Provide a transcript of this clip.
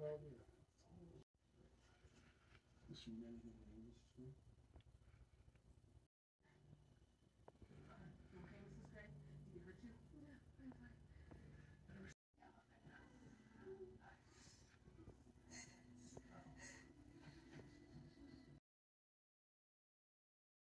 Right here. This is